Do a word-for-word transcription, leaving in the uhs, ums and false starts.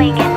swinging.